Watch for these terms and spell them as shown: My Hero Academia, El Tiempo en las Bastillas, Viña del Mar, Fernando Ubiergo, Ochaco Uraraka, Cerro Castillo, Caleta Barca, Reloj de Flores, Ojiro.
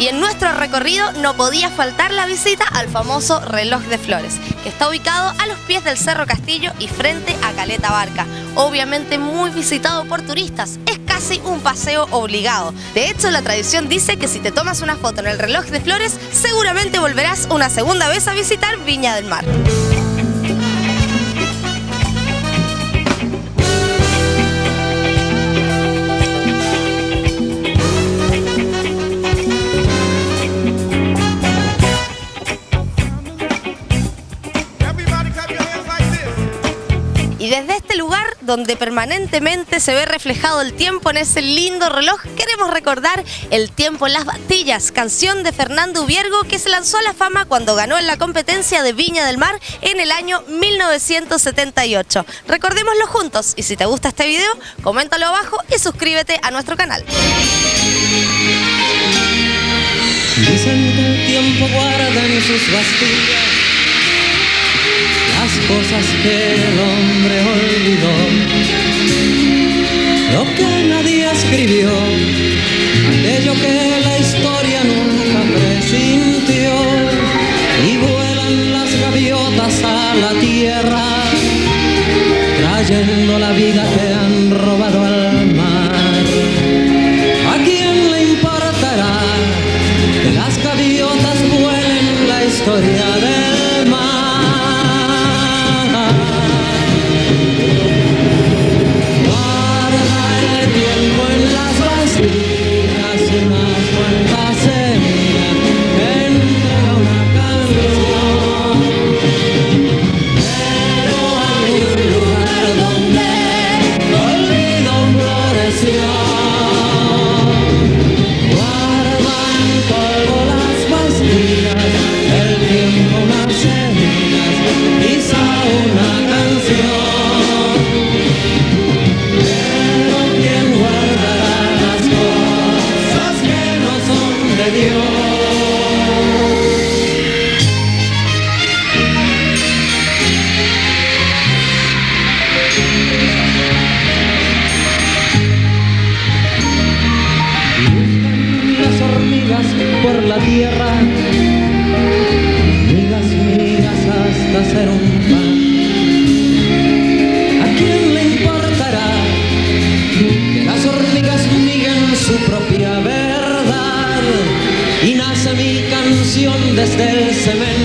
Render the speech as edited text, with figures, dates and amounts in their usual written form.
Y en nuestro recorrido no podía faltar la visita al famoso Reloj de Flores, que está ubicado a los pies del Cerro Castillo y frente a Caleta Barca. Obviamente muy visitado por turistas, es casi un paseo obligado. De hecho, la tradición dice que si te tomas una foto en el Reloj de Flores, seguramente volverás una segunda vez a visitar Viña del Mar. Y desde este lugar, donde permanentemente se ve reflejado el tiempo en ese lindo reloj, queremos recordar El Tiempo en las Bastillas, canción de Fernando Ubiergo, que se lanzó a la fama cuando ganó en la competencia de Viña del Mar en el año 1978. Recordémoslo juntos, y si te gusta este video, coméntalo abajo y suscríbete a nuestro canal. Dicen que el tiempo guarda en sus bastillas las cosas que el hombre olvidó, lo que nadie escribió, aquello que la historia nunca presintió. Y vuelan las gaviotas a la tierra, trayendo la vida que han robado al mar. ¿A quién le importará que las gaviotas vuelen la historia del mar? Por la tierra, migas, migas hasta ser un pan. ¿A quién le importará que las hormigas miguen su propia verdad? Y nace mi canción desde el cemento.